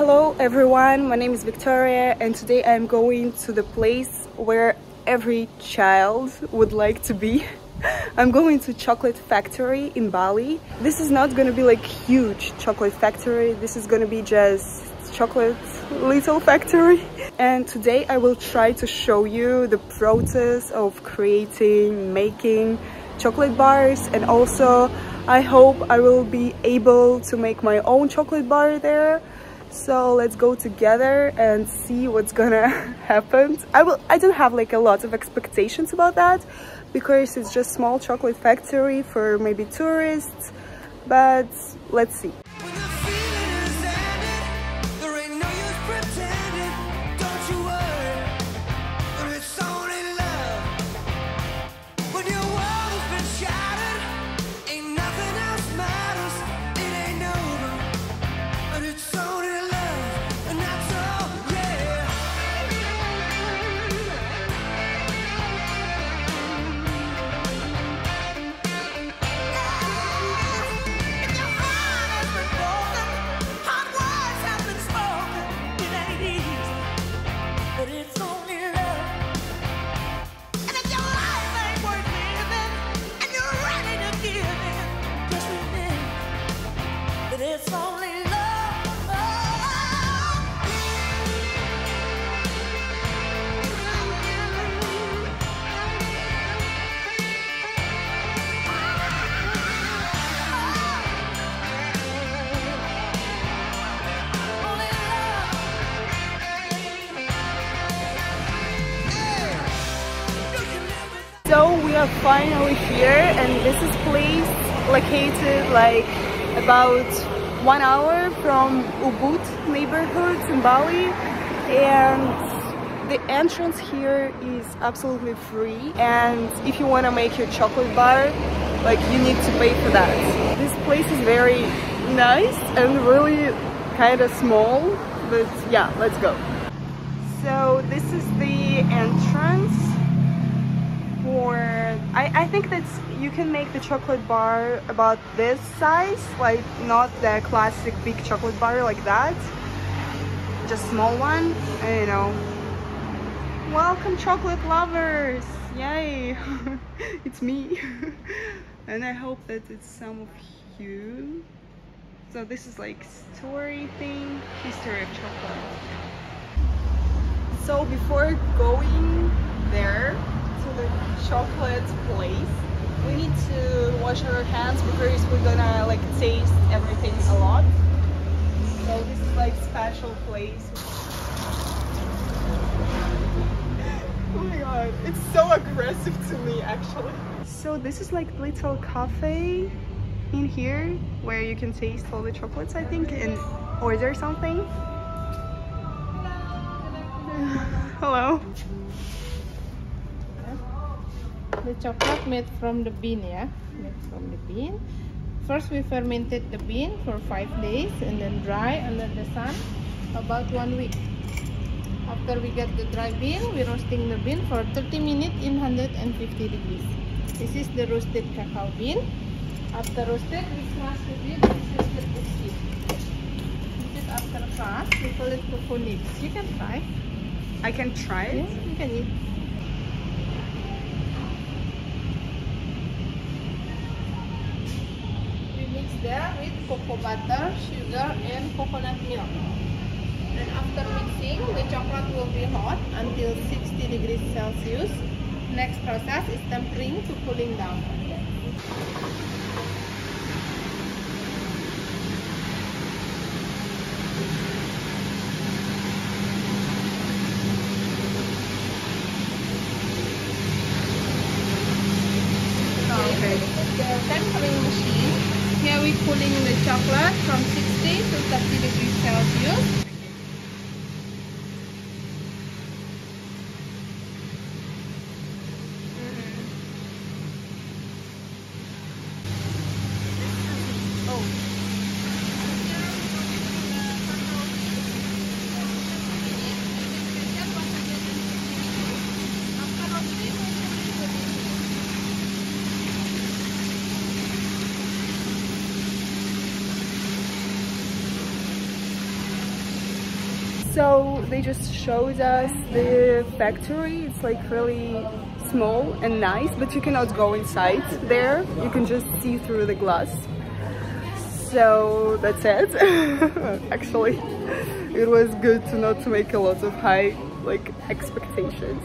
Hello everyone, my name is Victoria and today I'm going to the place where every child would like to be. I'm going to Chocolate Factory in Bali. This is not gonna be like huge chocolate factory, this is gonna be just chocolate little factory. And today I will try to show you the process of creating, making chocolate bars, and also I hope I will be able to make my own chocolate bar there. So let's go together and see what's gonna happen. I don't have like a lot of expectations about that because it's just small chocolate factory for maybe tourists, but let's see. So we are finally here, and this is place located like about 1 hour from Ubud neighborhoods in Bali, and the entrance here is absolutely free, and if you want to make your chocolate bar, like, you need to pay for that. This place is very nice and really kind of small, but yeah, let's go. So this is the entrance. I think that you can make the chocolate bar about this size, like not the classic big chocolate bar like that, just small one, you know. Welcome chocolate lovers, yay. It's me. And I hope that it's some of you. So this is like story thing, history of chocolate. So before going there to the chocolate place, we need to wash our hands because we're gonna like taste everything a lot. So this is like special place. Oh my god, it's so aggressive to me actually. So this is like little cafe in here where you can taste all the chocolates, I think, and order something. Hello. The chocolate made from the bean, yeah? Made from the bean. First we fermented the bean for 5 days and then dry under the sun about 1 week. After we get the dry bean, we're roasting the bean for 30 minutes in 150 degrees. This is the roasted cacao bean. After roasted, we smash the bean and roasted the seed. This is after crush, we call it cocoa nibs. You can try. I can try it? Yes, you can eat. There with cocoa butter, sugar, and coconut milk. And after mixing, the chocolate will be hot until 60 degrees Celsius. Next process is tempering to cooling down. Okay. The tempering machine. Here we're cooling the chocolate from 60 to 30 degrees Celsius. So they just showed us the factory. It's like really small and nice, but you cannot go inside there. You can just see through the glass. So that's it. Actually, it was good to not make a lot of high expectations.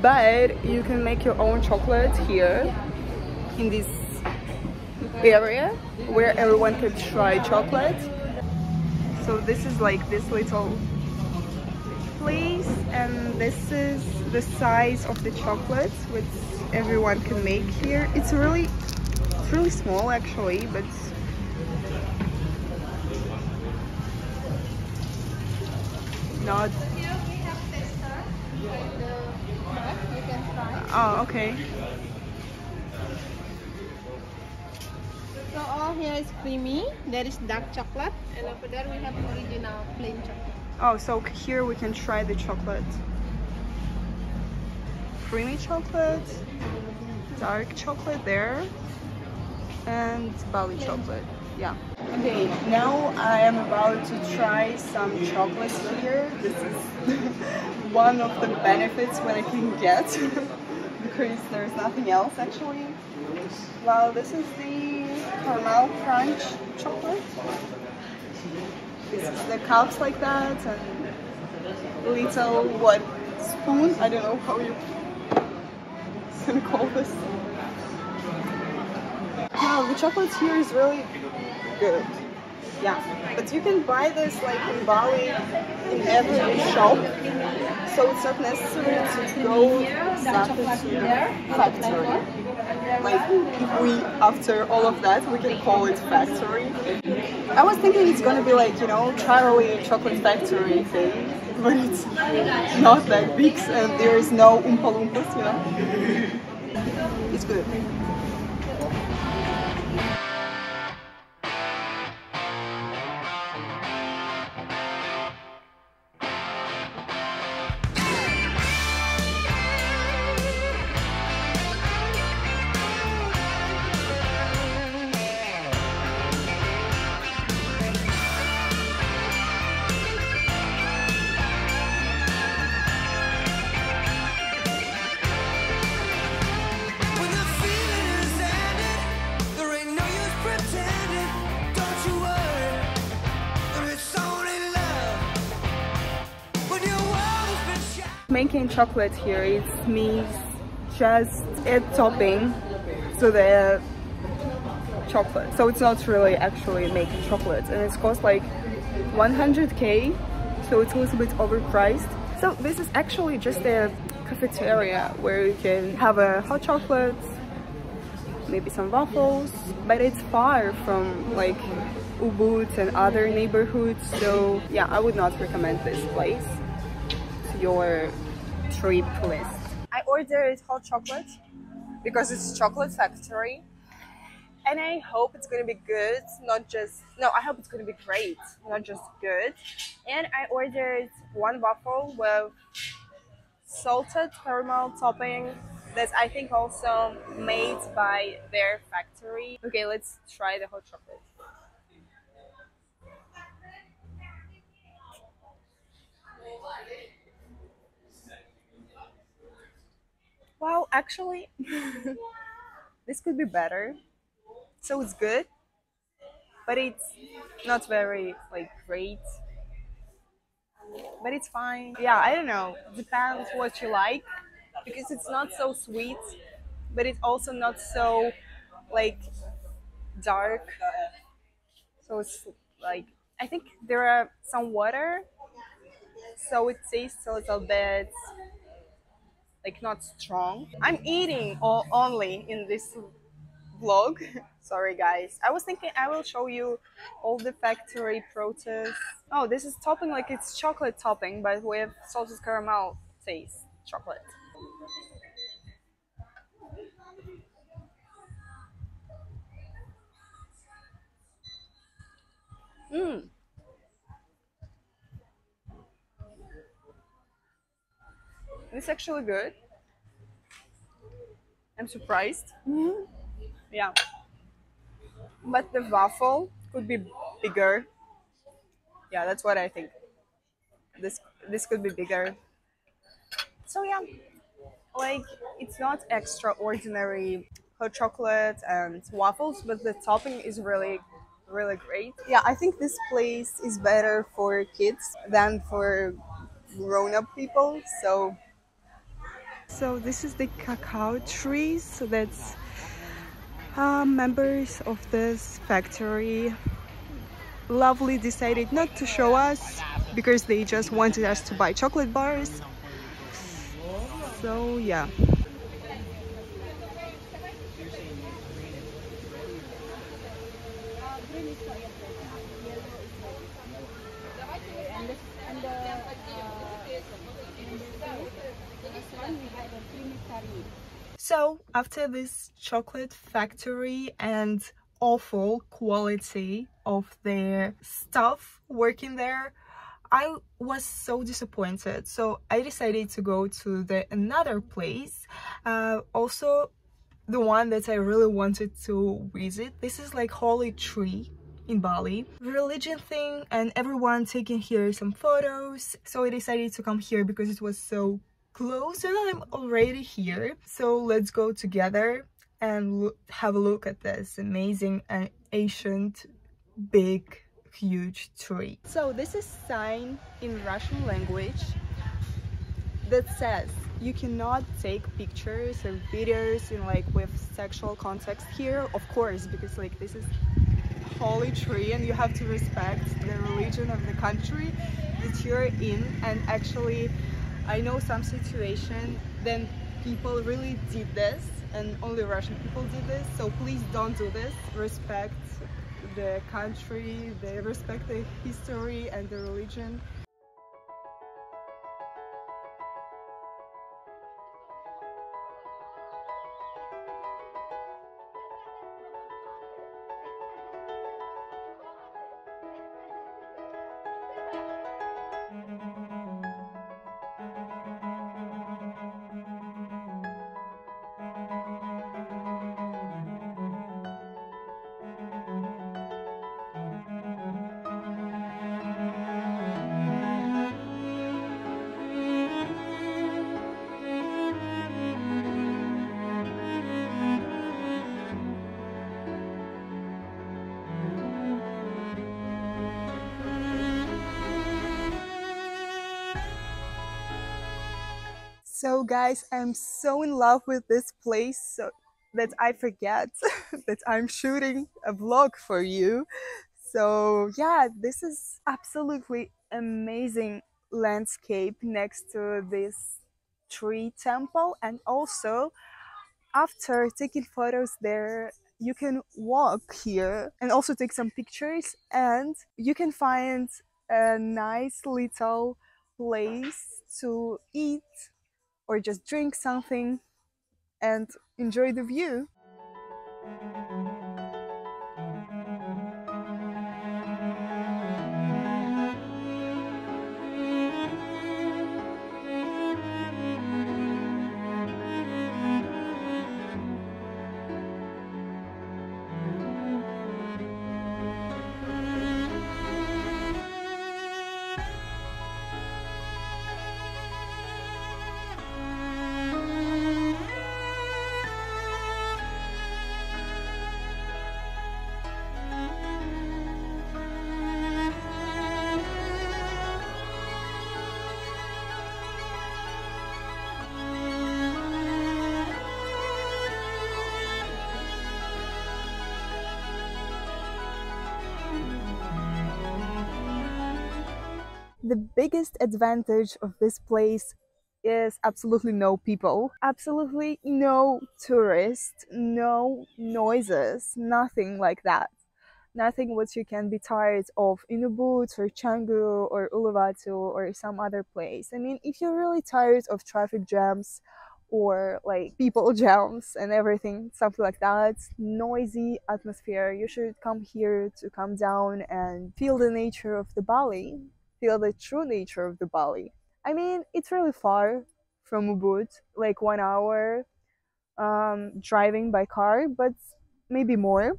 But you can make your own chocolate here in this area where everyone can try chocolate. So this is like this little place, and this is the size of the chocolates which everyone can make here. It's really small actually, but not. Here we have tester with the mug, you can try. Oh, okay. So all here is creamy, there is dark chocolate, and over there we have original plain chocolate. Oh, so here we can try the chocolate. Creamy chocolate, dark chocolate there, and Bali chocolate, yeah. Okay, now I am about to try some chocolates here. This is one of the benefits when I can get, because there's nothing else actually. Wow, this is the caramel crunch chocolate. It's the cups like that and little spoon. I don't know how you can call this. Wow, the chocolate here is really good. Yeah, but you can buy this in Bali in every shop, so it's not necessary to go to the factory. If we, after all of that, we can call it factory. I was thinking it's gonna be Charlie Chocolate Factory thing, but it's not that big and there is no Oompa Loompas, It's good. Making chocolate here, it means just add topping to the chocolate, so it's not really actually making chocolate, and it's cost like 100k, so it's a little bit overpriced. So this is actually just a cafeteria where you can have a hot chocolate, maybe some waffles, but it's far from Ubud and other neighborhoods, so yeah, I would not recommend this place your trip list. I ordered hot chocolate because it's a chocolate factory, and I hope it's gonna be good, I hope it's gonna be great, not just good. And I ordered one waffle with salted caramel topping that's I think also made by their factory. Okay, let's try the hot chocolate. Well, actually, this could be better. So it's good, but it's not very great, but it's fine. Yeah, I don't know, depends what you like, because it's not so sweet, but it's also not so dark. So it's I think there are some water, so it tastes a little bit not strong. I'm eating only in this vlog. Sorry guys, I was thinking I will show you all the factory products. Oh, this is topping, it's chocolate topping, but with salted caramel taste chocolate. It's actually good. I'm surprised. Yeah, but the waffle could be bigger. Yeah, that's what I think. This could be bigger. So yeah, like it's not extraordinary hot chocolate and waffles, but the topping is really great. Yeah, I think this place is better for kids than for grown-up people. So this is the cacao tree, so that's members of this factory lovely decided not to show us because they just wanted us to buy chocolate bars. So yeah. So after this chocolate factory and awful quality of their stuff working there, I was so disappointed, so I decided to go to another place, also the one that I really wanted to visit. This is like Holy Tree in Bali, religion thing, and everyone taking here some photos. So I decided to come here because it was so close and I'm already here, so let's go together and have a look at this amazing and ancient big huge tree. So this is a sign in Russian language that says you cannot take pictures or videos in like with sexual context here, of course, because like this is holy tree and you have to respect the religion of the country that you're in. And actually I know some situation then people really did this and only Russian people did this, so please don't do this. Respect the country, they respect the history and the religion. So guys, I'm so in love with this place that I forget that I'm shooting a vlog for you. So yeah, this is absolutely amazing landscape next to this tree temple. And also after taking photos there, you can walk here and also take some pictures, and you can find a nice little place to eat or just drink something and enjoy the view. The biggest advantage of this place is absolutely no people, absolutely no tourists, no noises, nothing like that. Nothing what you can be tired of in Ubud or Canggu or Uluwatu or some other place. I mean, if you're really tired of traffic jams or like people jams and everything, something like that, noisy atmosphere, you should come here to calm down and feel the nature of the Bali. Feel the true nature of the Bali. I mean, it's really far from Ubud, like 1 hour driving by car, but maybe more.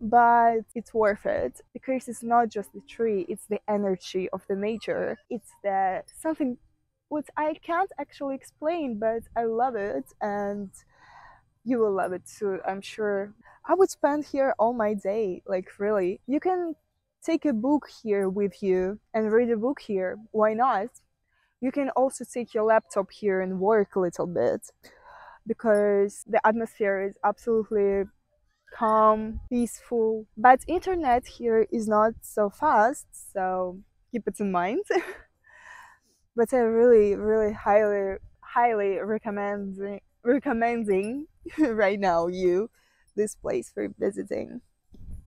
but it's worth it, because it's not just the tree, it's the energy of the nature. It's the something which I can't actually explain, but I love it, and you will love it too, I'm sure. I would spend here all my day, like really. You can take a book here with you and read a book here, why not? You can also take your laptop here and work a little bit, because the atmosphere is absolutely calm, peaceful. But internet here is not so fast, so keep it in mind. But I really highly recommending right now you this place for visiting.